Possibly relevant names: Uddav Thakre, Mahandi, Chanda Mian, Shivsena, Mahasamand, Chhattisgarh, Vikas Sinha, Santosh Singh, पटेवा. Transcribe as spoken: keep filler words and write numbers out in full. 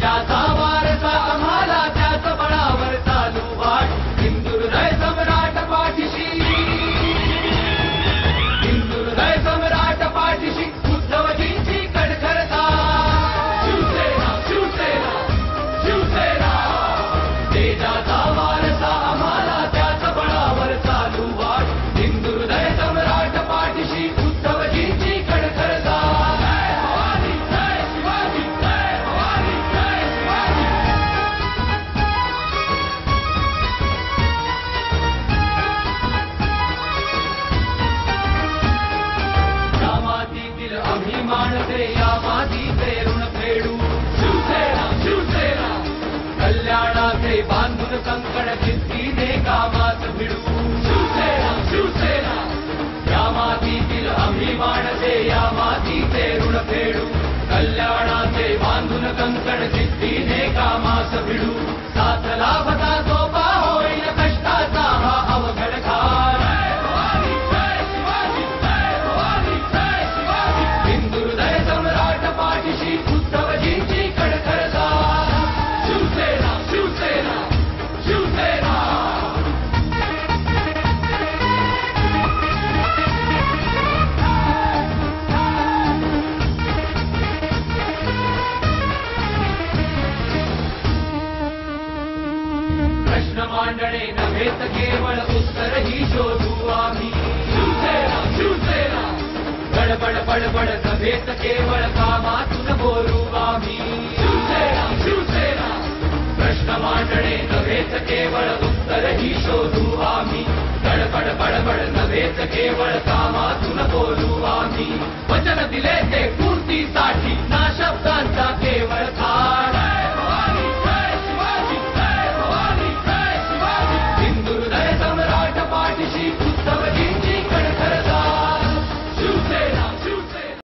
त्याचा वारसा आम्हाला त्याच बळावर चालू वाट. हिंदुहृदय सम्राट पाठीशी, हिंदुहृदय सम्राट पाठीशी, उद्धवजींची कणखर साथ. शिवसेना शिवसेना शिवसेना, त्याचा वारसा आम्हाला त्याच बळावर चालू वाट. हिंदुहृदय सम्राट पाठीशी, उद्धवजींची कणखर साथ. मानते या माती ते ऋण फेडू. शिवसेना शिवसेना, कल्याणाचे बांधून कंकण जिद्दीने कामात भिडू. शिवसेना शिवसेना, या मातीतील आम्ही मानते या माती ते ऋण फेडू. कल्याणाचे बांधून कंकण जिद्दीने कामात भिडू. साथ लाभता सोपा होईल कष्टाचा हा अवघड काळ. उद्धवजींची कणखर साथ. शिवसेना शिवसेना शिवसेना. प्रश्न मांडणे नव्हे तर केवळ उत्तरही शोधू आम्ही. शिवसेना शिवसेना, गडबड बडबड नव्हे तर केवळ कामातून बोलू आम्ही. शिवसेना शिवसेना, प्रश्न मांडणे नव्हे तर केवळ उत्तरही शोधू आम्ही. गडबड बडबड नव्हे तर केवळ कामातून बोलू आम्ही. वचन दिले ते पूर्तीसाठी, ना शब्दांचा केवळ खा.